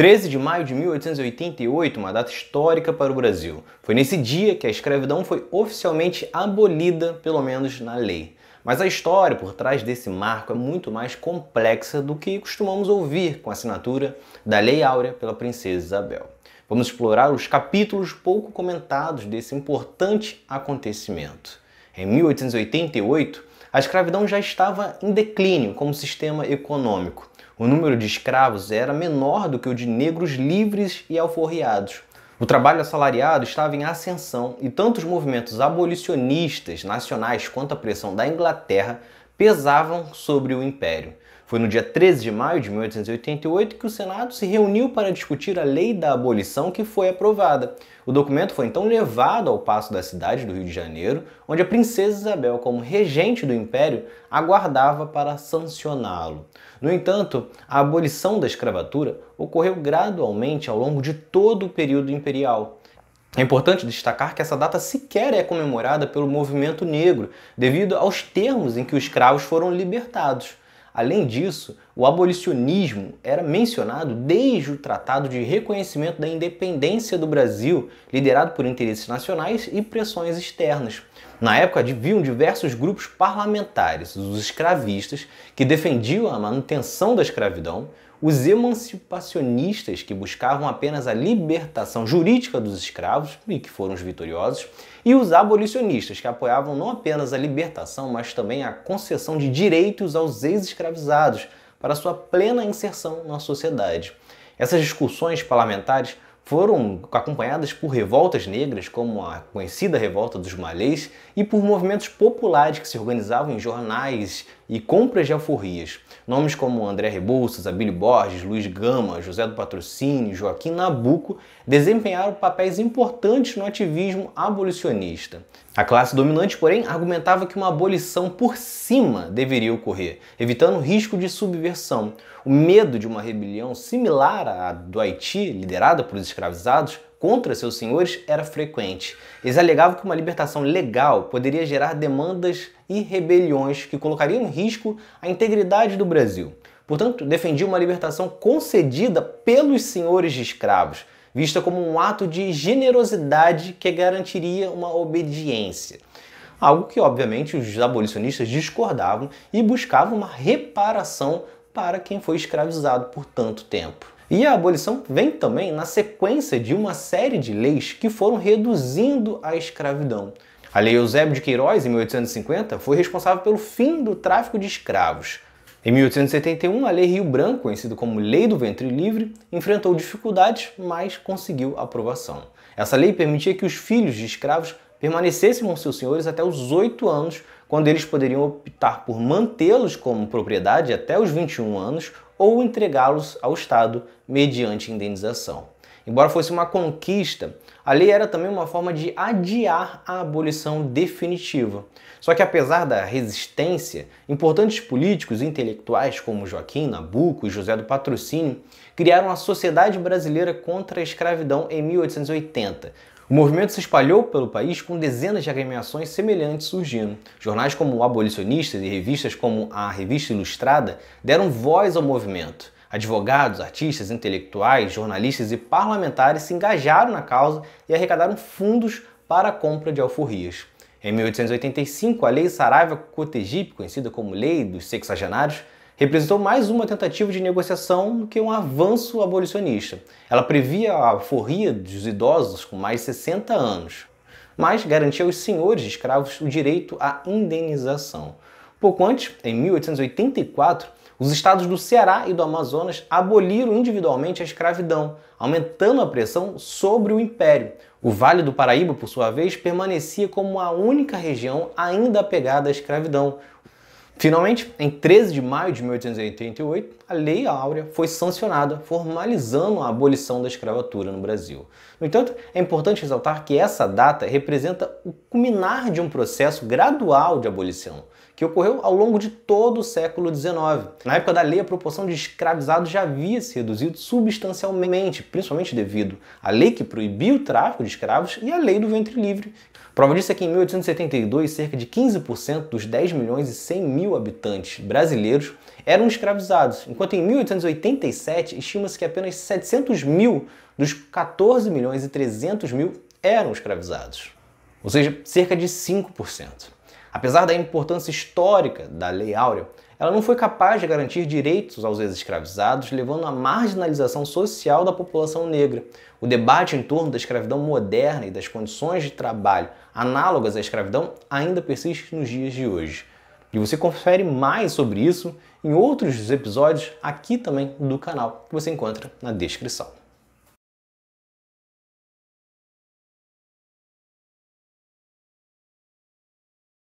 13 de maio de 1888, uma data histórica para o Brasil. Foi nesse dia que a escravidão foi oficialmente abolida, pelo menos na lei. Mas a história por trás desse marco é muito mais complexa do que costumamos ouvir com a assinatura da Lei Áurea pela Princesa Isabel. Vamos explorar os capítulos pouco comentados desse importante acontecimento. Em 1888, a escravidão já estava em declínio como sistema econômico. O número de escravos era menor do que o de negros livres e alforriados. O trabalho assalariado estava em ascensão e tanto os movimentos abolicionistas nacionais quanto a pressão da Inglaterra pesavam sobre o Império. Foi no dia 13 de maio de 1888 que o Senado se reuniu para discutir a Lei da Abolição, que foi aprovada. O documento foi então levado ao Paço da Cidade do Rio de Janeiro, onde a Princesa Isabel, como regente do Império, aguardava para sancioná-lo. No entanto, a abolição da escravatura ocorreu gradualmente ao longo de todo o período imperial. É importante destacar que essa data sequer é comemorada pelo movimento negro, devido aos termos em que os escravos foram libertados. Além disso, o abolicionismo era mencionado desde o Tratado de Reconhecimento da Independência do Brasil, liderado por interesses nacionais e pressões externas. Na época, haviam diversos grupos parlamentares, os escravistas, que defendiam a manutenção da escravidão, os emancipacionistas, que buscavam apenas a libertação jurídica dos escravos, e que foram os vitoriosos, e os abolicionistas, que apoiavam não apenas a libertação, mas também a concessão de direitos aos ex-escravizados para sua plena inserção na sociedade. Essas discussões parlamentares foram acompanhadas por revoltas negras, como a conhecida Revolta dos Malês, e por movimentos populares que se organizavam em jornais e compras de alforrias. Nomes como André Rebouças, Abílio Borges, Luiz Gama, José do Patrocínio, Joaquim Nabuco desempenharam papéis importantes no ativismo abolicionista. A classe dominante, porém, argumentava que uma abolição por cima deveria ocorrer, evitando o risco de subversão. O medo de uma rebelião similar à do Haiti, liderada por escravizados, contra seus senhores era frequente. Eles alegavam que uma libertação legal poderia gerar demandas e rebeliões que colocariam em risco a integridade do Brasil. Portanto, defendiam uma libertação concedida pelos senhores de escravos, vista como um ato de generosidade que garantiria uma obediência. Algo que, obviamente, os abolicionistas discordavam e buscavam uma reparação para quem foi escravizado por tanto tempo. E a abolição vem também na sequência de uma série de leis que foram reduzindo a escravidão. A Lei Eusébio de Queiroz, em 1850, foi responsável pelo fim do tráfico de escravos. Em 1871, a Lei Rio Branco, conhecida como Lei do Ventre Livre, enfrentou dificuldades, mas conseguiu aprovação. Essa lei permitia que os filhos de escravos permanecessem com seus senhores até os 8 anos, quando eles poderiam optar por mantê-los como propriedade até os 21 anos ou entregá-los ao Estado mediante indenização. Embora fosse uma conquista, a lei era também uma forma de adiar a abolição definitiva. Só que, apesar da resistência, importantes políticos e intelectuais como Joaquim Nabuco e José do Patrocínio criaram a Sociedade Brasileira contra a Escravidão em 1880. O movimento se espalhou pelo país, com dezenas de agremiações semelhantes surgindo. Jornais como O Abolicionista e revistas como a Revista Ilustrada deram voz ao movimento. Advogados, artistas, intelectuais, jornalistas e parlamentares se engajaram na causa e arrecadaram fundos para a compra de alforrias. Em 1885, a Lei Saraiva Cotegipe, conhecida como Lei dos Sexagenários, representou mais uma tentativa de negociação do que um avanço abolicionista. Ela previa a alforria dos idosos com mais de 60 anos, mas garantia aos senhores de escravos o direito à indenização. Pouco antes, em 1884, os estados do Ceará e do Amazonas aboliram individualmente a escravidão, aumentando a pressão sobre o Império. O Vale do Paraíba, por sua vez, permanecia como a única região ainda apegada à escravidão. Finalmente, em 13 de maio de 1888, a Lei Áurea foi sancionada, formalizando a abolição da escravatura no Brasil. No entanto, é importante ressaltar que essa data representa o culminar de um processo gradual de abolição, que ocorreu ao longo de todo o século XIX. Na época da lei, a proporção de escravizados já havia se reduzido substancialmente, principalmente devido à lei que proibia o tráfico de escravos e à Lei do Ventre Livre. Prova disso é que em 1872, cerca de 15% dos 10 milhões e 100 mil habitantes brasileiros eram escravizados, enquanto em 1887 estima-se que apenas 700 mil dos 14 milhões e 300 mil eram escravizados, ou seja, cerca de 5%. Apesar da importância histórica da Lei Áurea, ela não foi capaz de garantir direitos aos ex-escravizados, levando à marginalização social da população negra. O debate em torno da escravidão moderna e das condições de trabalho análogas à escravidão ainda persiste nos dias de hoje. E você confere mais sobre isso em outros episódios aqui também do canal, que você encontra na descrição.